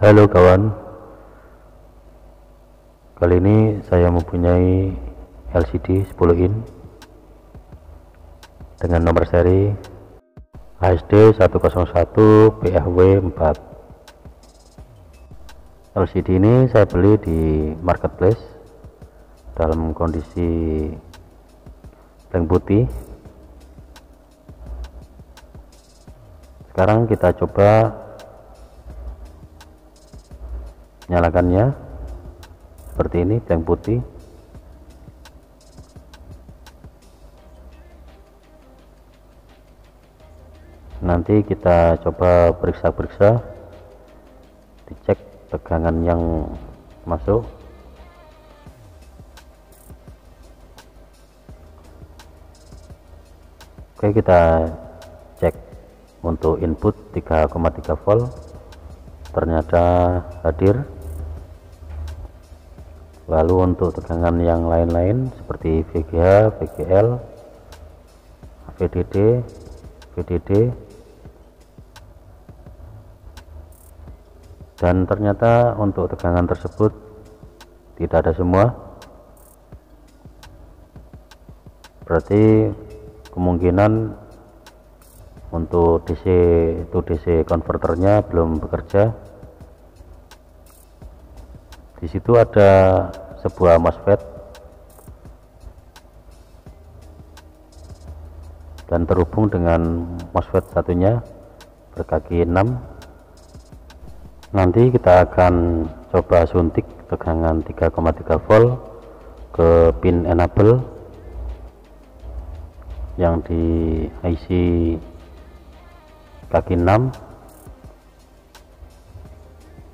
Halo kawan, kali ini saya mempunyai LCD 10 in dengan nomor seri HD 101PHW 4. LCD ini saya beli di marketplace dalam kondisi blank putih. Sekarang kita coba nyalakannya seperti ini, blank putih. Nanti kita coba periksa-periksa, dicek tegangan yang masuk. Oke, kita cek untuk input 3,3 volt ternyata hadir. Lalu untuk tegangan yang lain-lain seperti VGH, VGL, VDD, VDD, dan ternyata untuk tegangan tersebut tidak ada semua. Berarti kemungkinan untuk DC to DC converternya belum bekerja. Di situ ada sebuah MOSFET dan terhubung dengan MOSFET satunya berkaki 6. Nanti kita akan coba suntik tegangan 3,3 volt ke pin enable yang di IC kaki 6,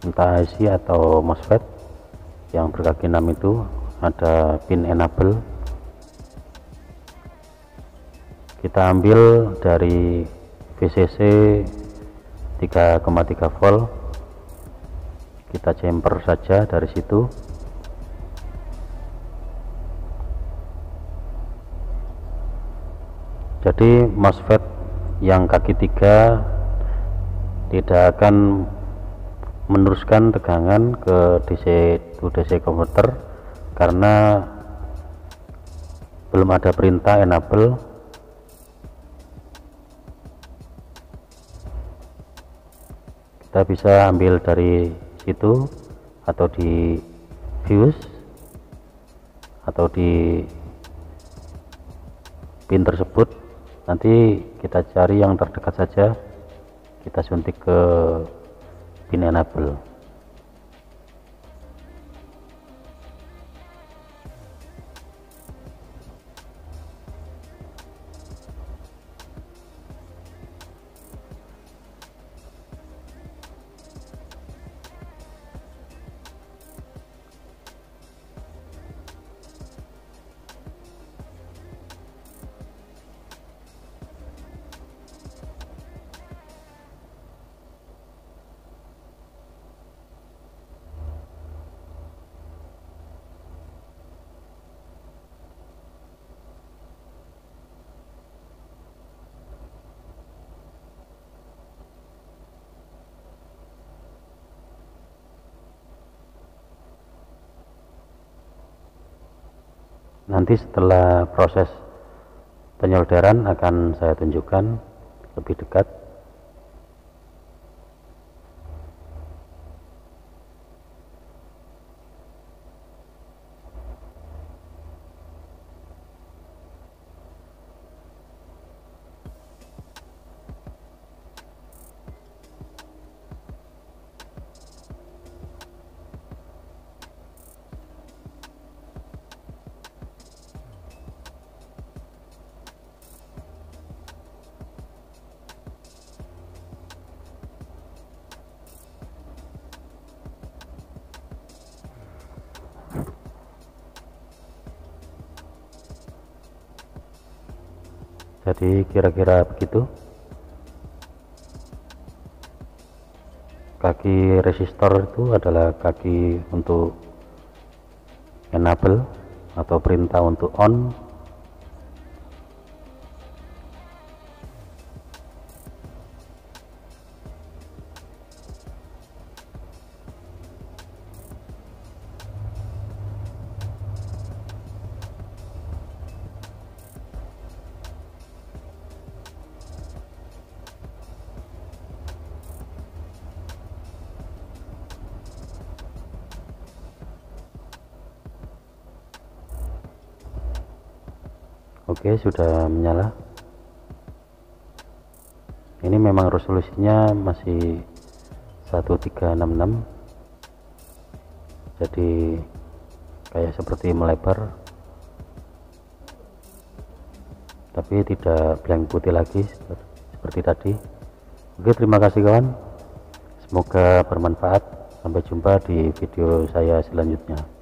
entah IC atau MOSFET yang berkaki 6 itu ada pin enable. Kita ambil dari VCC 3,3 volt, kita chamber saja dari situ. Jadi MOSFET yang kaki 3 tidak akan meneruskan tegangan ke DC to DC converter karena belum ada perintah enable. Kita bisa ambil dari situ atau di fuse atau di pin tersebut. Nanti kita cari yang terdekat saja, kita suntik ke pin enable. Nanti setelah proses penyolderan akan saya tunjukkan lebih dekat. Jadi kira-kira begitu. Kaki resistor itu adalah kaki untuk enable atau perintah untuk on. Oke, sudah menyala. Ini memang resolusinya masih 1366, jadi kayak seperti melebar tapi tidak blank putih lagi seperti tadi. Oke, terima kasih kawan, semoga bermanfaat. Sampai jumpa di video saya selanjutnya.